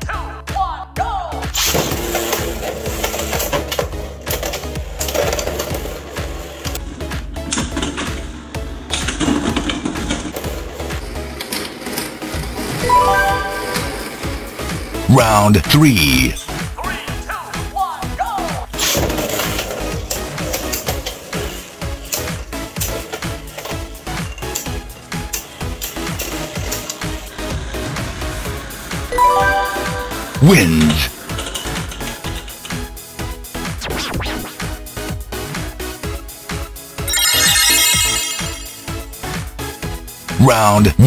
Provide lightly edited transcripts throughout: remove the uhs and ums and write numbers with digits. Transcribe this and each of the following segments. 2, 1, go! Round 3. 3, 2, 1, go! Wins. Round 1.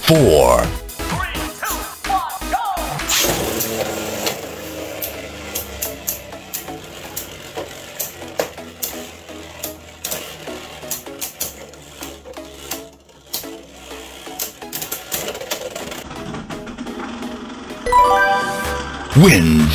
4. 3, 2, 1, go! Wins.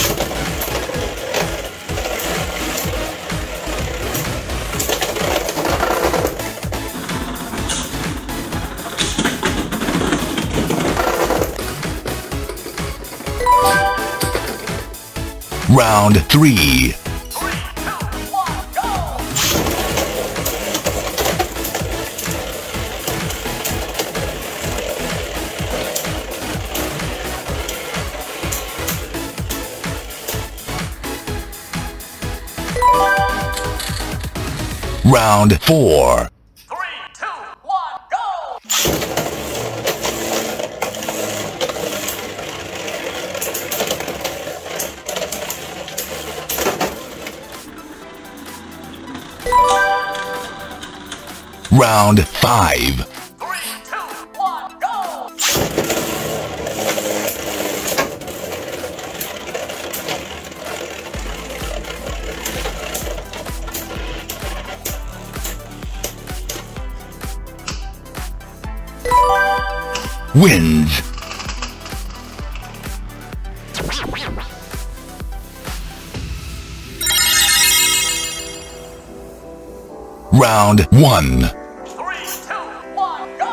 Round 1. 3, 2, 1, go! Round 2. 3, 2, 1, Round 3. 3, 2, 1, go! Round 4. 3, 2, 1, go! Round 5. 3, 2, 1, go! Wins. Round 1. 3, 2, 1, go!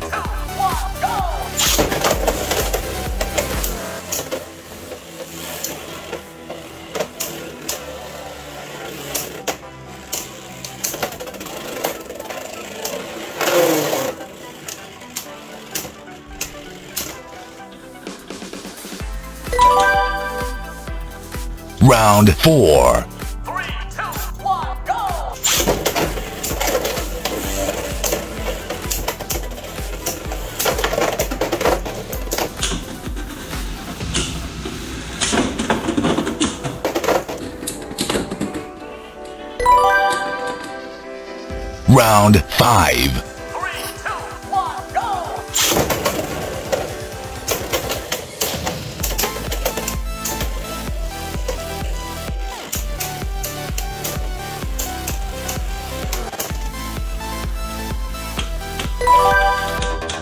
2, 1, go! Round 4. 3, 2, 1, go! Round 5.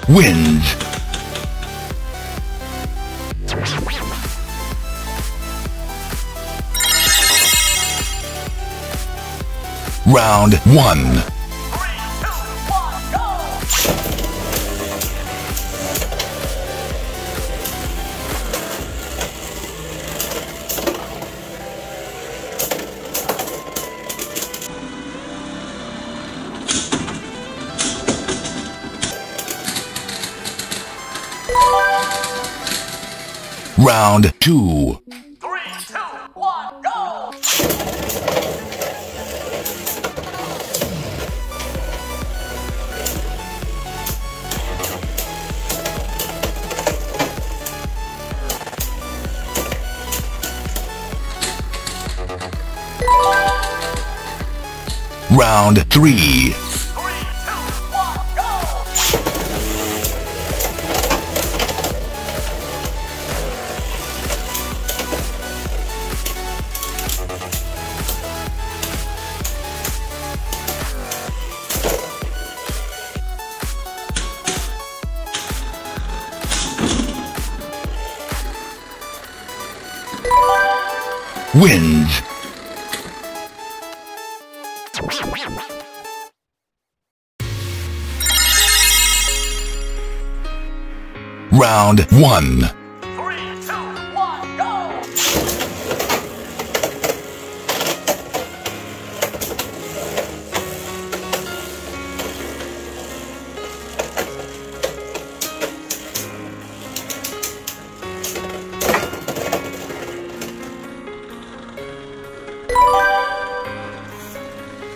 Wins. Round 1. 3, 2, 1, go! Round 2. 3, 2, 1, go! Round 3. 3, 2, 1, go! Wins. Round 1. 3, 2, 1,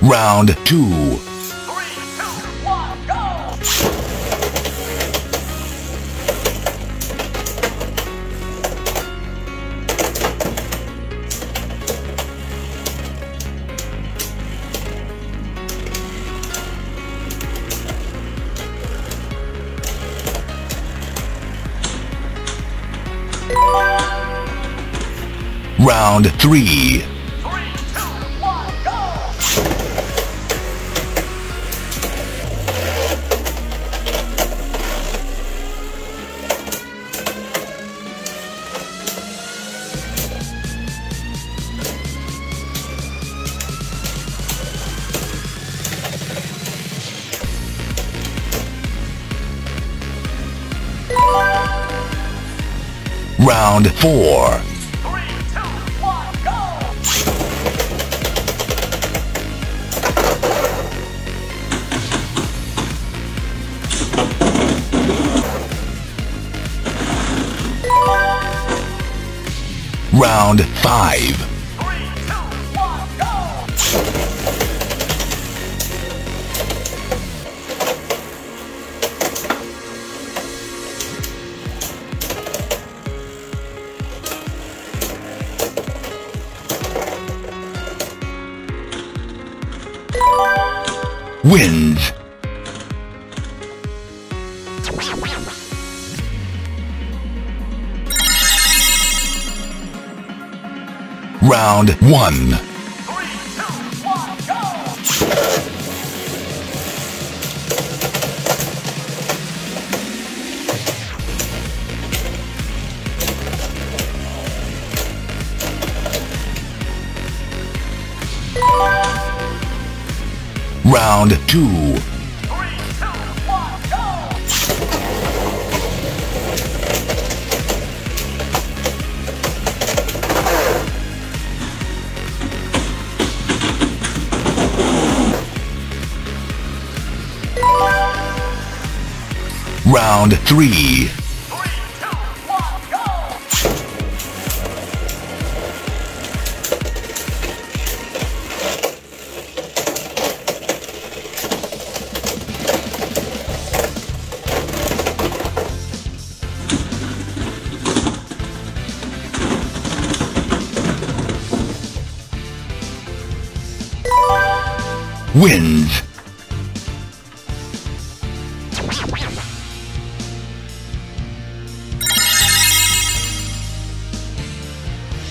go! Round 2. 3, 2, 1, go! Round 3. 3, 2, 1, go! Round 4. 3, 2, 1, go! Round 5. 3, 2, 1, go! Wins. Round 1. 3, 2, 1, go! Round 2. 3, 2, 1, go! Round 3. 3, 2, 1, go! wins.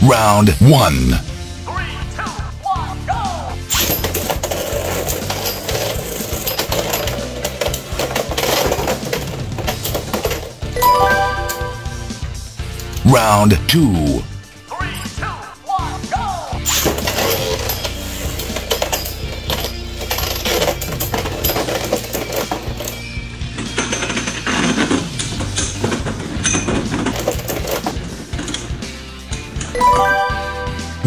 Round 1. 3, 2, 1, go! Round 2. 3, 2, 1, go!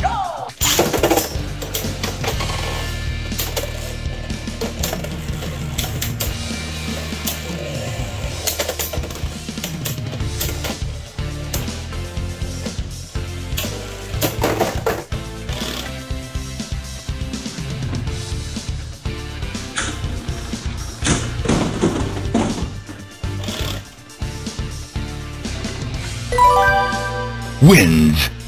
go! Wins.